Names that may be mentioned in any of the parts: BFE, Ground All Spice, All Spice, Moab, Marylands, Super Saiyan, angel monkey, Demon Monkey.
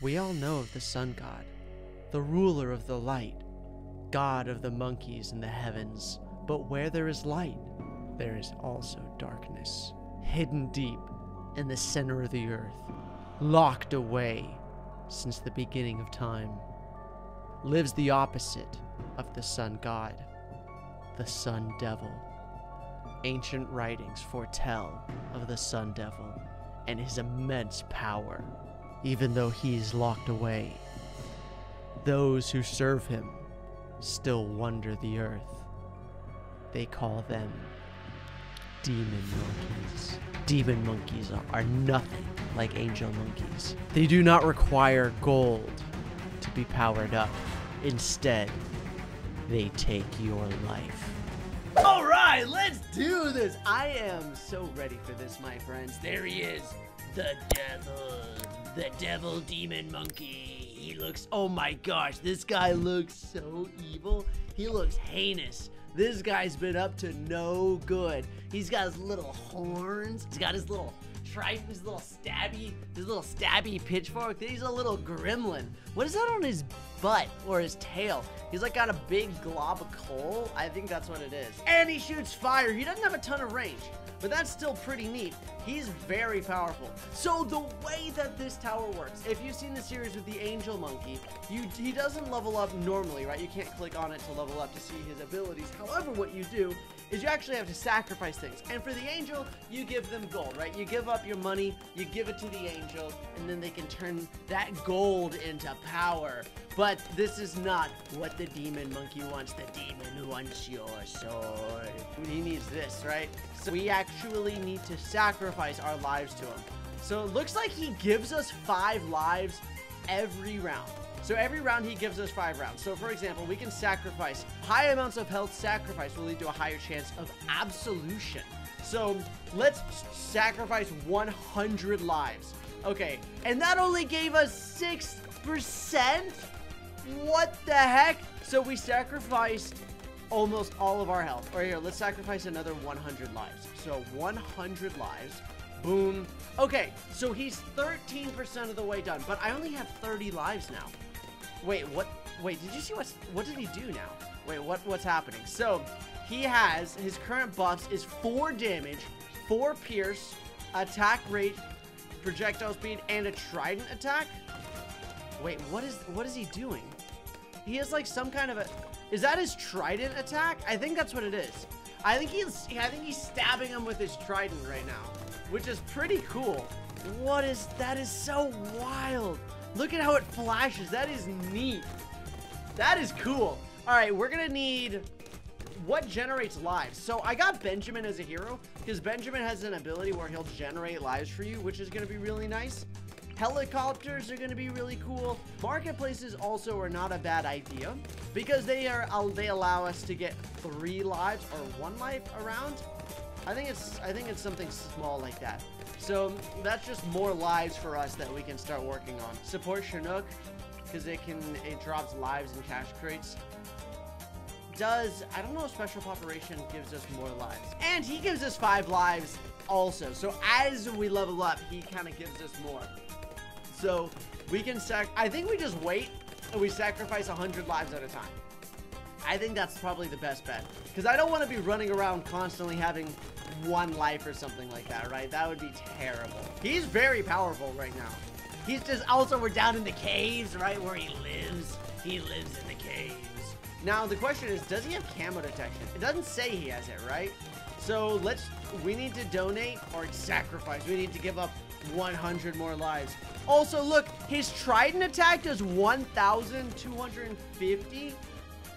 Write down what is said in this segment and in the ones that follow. We all know of the sun god, the ruler of the light, god of the monkeys in the heavens, but where there is light, there is also darkness, hidden deep in the center of the earth, locked away since the beginning of time, lives the opposite of the sun god, the sun devil. Ancient writings foretell of the sun devil and his immense power, even though he is locked away. Those who serve him still wander the earth. They call them demon monkeys. Demon monkeys are nothing like angel monkeys. They do not require gold to be powered up. Instead, they take your life. All right, let's do this. I am so ready for this, my friends. There he is, the devil demon monkey. He looks, oh my gosh, this guy looks so evil. He looks heinous. This guy's been up to no good. He's got his little horns. He's got his little triton, his little stabby pitchfork. He's a little gremlin. What is that on his butt or his tail? He's like got a big glob of coal. I think that's what it is. And he shoots fire. He doesn't have a ton of range, but that's still pretty neat. He's very powerful. So the way that this tower works, if you've seen the series with the angel monkey, he doesn't level up normally, right? You can't click on it to level up to see his abilities. However, what you do is you actually have to sacrifice things. And for the angel, you give them gold, right? You give up your money, you give it to the angel, and then they can turn that gold into power. But this is not what the demon monkey wants. The demon wants your sword. He needs this, right? So we actually need to sacrifice our lives to him. So it looks like he gives us 5 lives every round. So every round he gives us 5 rounds. So for example, we can sacrifice high amounts of health. Sacrifice will lead to a higher chance of absolution. So let's sacrifice 100 lives. Okay, and that only gave us 6%? What the heck? So we sacrificed almost all of our health. Or here, let's sacrifice another 100 lives. So 100 lives. Boom. Okay, so he's 13% of the way done, but I only have 30 lives now. Wait, what? Wait, did you see what did he do now? Wait, what's happening? So he has, his current buffs is 4 damage, 4 pierce, attack rate, projectile speed, and a trident attack. Wait, what is he doing? He has like some kind of a, is that his trident attack? I think that's what it is. I think he's stabbing him with his trident right now, which is pretty cool. What is, that is so wild. Look at how it flashes. That is neat. That is cool. All right, we're gonna need what generates lives. So I got Benjamin as a hero because Benjamin has an ability where he'll generate lives for you, which is gonna be really nice. Helicopters are gonna be really cool. Marketplaces also are not a bad idea because they allow us to get 3 lives or 1 life around. I think it's something small like that. So that's just more lives for us that we can start working on. Support Chinook, because it drops lives and cash crates. I don't know if Special Operation gives us more lives. And he gives us 5 lives also. So as we level up, he kind of gives us more. So we can I think we just wait and we sacrifice 100 lives at a time. I think that's probably the best bet, because I don't want to be running around constantly having 1 life or something like that, right? That would be terrible. He's very powerful right now. He's just, also we're down in the caves, right, where he lives. He lives in the caves. Now the question is, does he have camo detection? It doesn't say he has it, right? So we need to donate or sacrifice. We need to give up 100 more lives. Also look, his trident attack does 1,250.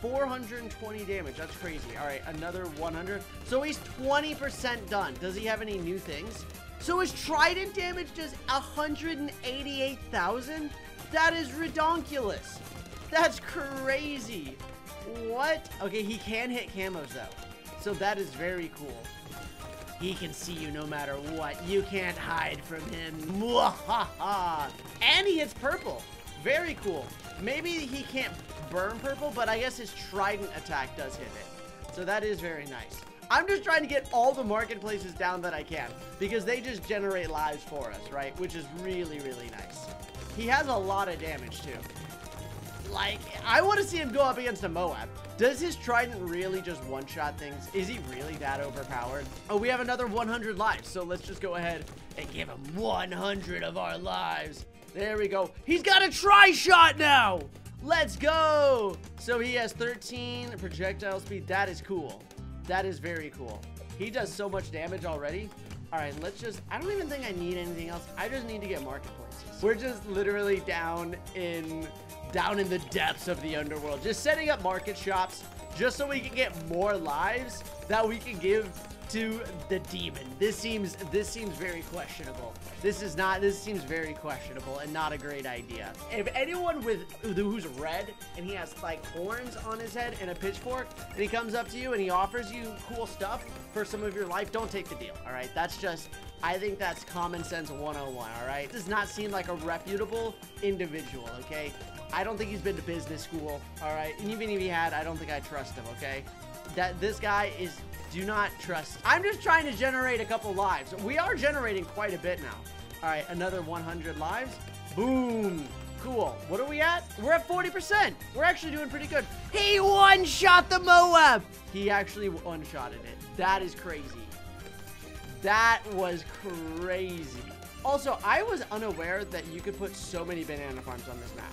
420 damage. That's crazy. All right, another 100. So he's 20% done. Does he have any new things? So his trident damage does 188,000. That is redonkulous. That's crazy. What? Okay, he can hit camos though, so that is very cool. He can see you no matter what. You can't hide from him. And he hits purple. Very cool. Maybe he can't burn purple, but I guess his trident attack does hit it. So that is very nice. I'm just trying to get all the marketplaces down that I can, because they just generate lives for us, right? Which is really, really nice. He has a lot of damage too. Like, I want to see him go up against a Moab. Does his trident really just one-shot things? Is he really that overpowered? Oh, we have another 100 lives, so let's just go ahead and give him 100 of our lives. There we go. He's got a tri-shot now! Let's go! So he has 13 projectile speed. That is cool. That is very cool. He does so much damage already. All right, let's just, I don't even think I need anything else. I just need to get marketplaces. We're just literally down in the depths of the underworld, just setting up market shops just so we can get more lives that we can give to the demon. This seems very questionable. This seems very questionable and not a great idea. If anyone who's red and he has like horns on his head and a pitchfork and he comes up to you and he offers you cool stuff for some of your life, don't take the deal. All right, that's just, I think that's common sense 101. All right, this does not seem like a reputable individual. Okay, I don't think he's been to business school. All right, and even if he had, I don't think I trust him. Okay, that this guy is, do not trust. I'm just trying to generate a couple lives. We are generating quite a bit now. All right, another 100 lives. Boom. Cool. What are we at? We're at 40%. We're actually doing pretty good. He one-shot the Moab. He actually one-shotted it. That is crazy. That was crazy. Also, I was unaware that you could put so many banana farms on this map.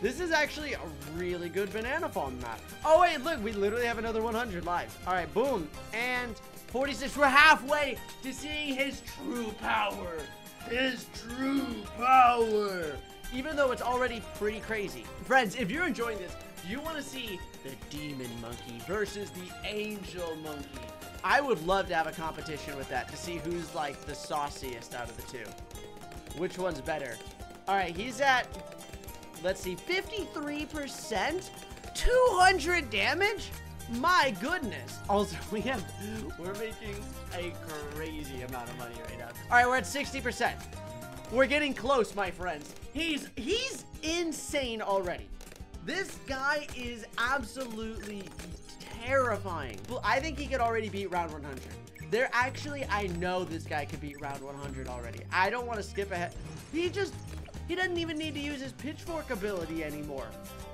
This is actually a really good banana farm map. Oh, wait, look, we literally have another 100 lives. All right, boom, and 46. We're halfway to seeing his true power. His true power. Even though it's already pretty crazy. Friends, if you're enjoying this, you want to see the Demon Monkey versus the Angel Monkey. I would love to have a competition with that to see who's like the sauciest out of the two. Which one's better? All right, he's at, let's see, 53%, 200 damage. My goodness. Also, we're making a crazy amount of money right now. All right, we're at 60%. We're getting close, my friends. He's insane already. This guy is absolutely terrifying. Well, I think he could already beat round 100. There actually, I know this guy could beat round 100 already. I don't want to skip ahead. He doesn't even need to use his pitchfork ability anymore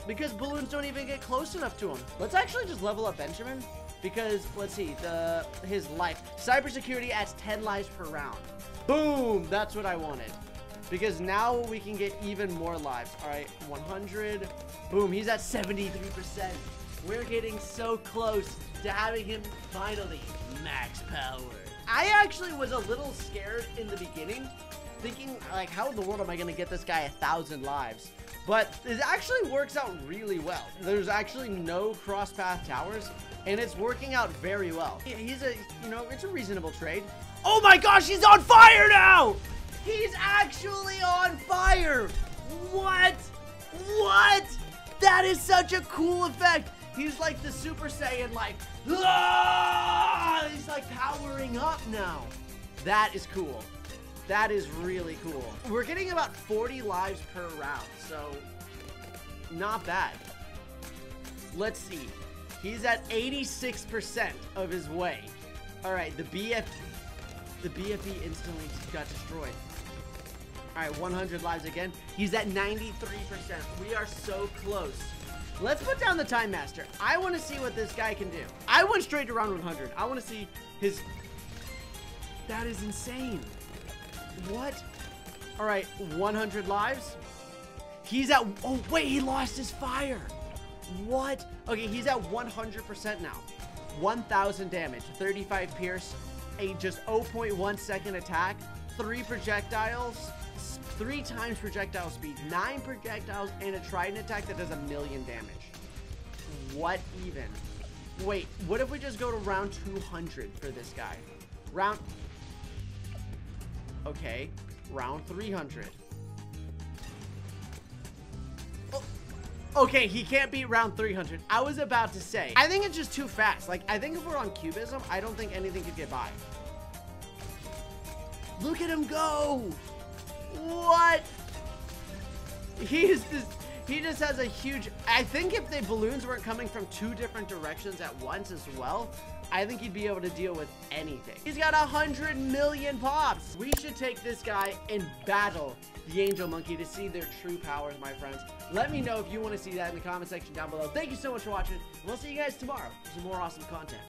because balloons don't even get close enough to him. Let's actually just level up Benjamin because, let's see, his life. Cybersecurity adds 10 lives per round. Boom, that's what I wanted because now we can get even more lives. All right, 100. Boom, he's at 73%. We're getting so close to having him finally max power. I actually was a little scared in the beginning, thinking like, how in the world am I gonna get this guy 1,000 lives? But it actually works out really well. There's actually no cross path towers and it's working out very well. He's a, you know, it's a reasonable trade. Oh my gosh, he's on fire now! He's actually on fire! What? What? That is such a cool effect. He's like the Super Saiyan, like, ah! He's like powering up now. That is cool. That is really cool. We're getting about 40 lives per round, so not bad. Let's see. He's at 86% of his way. All right, the BFE instantly got destroyed. All right, 100 lives again. He's at 93%. We are so close. Let's put down the Time Master. I want to see what this guy can do. I went straight to round 100. I want to see his... That is insane. What? All right, 100 lives. He's at, oh wait, he lost his fire. What? Okay, he's at 100% now. 1,000 damage, 35 pierce, a just 0.1 second attack, 3 projectiles, 3 times projectile speed, 9 projectiles, and a trident attack that does 1,000,000 damage. What even? Wait, what if we just go to round 200 for this guy? Round... Okay, round 300. Oh, okay, he can't beat round 300. I was about to say, I think it's just too fast. Like, I think if we're on cubism, I don't think anything could get by. Look at him go! What? He is this, He just has a huge... I think if the balloons weren't coming from two different directions at once as well, I think he'd be able to deal with anything. He's got 100 million pops. We should take this guy and battle the Angel Monkey to see their true powers, my friends. Let me know if you want to see that in the comment section down below. Thank you so much for watching. We'll see you guys tomorrow for some more awesome content.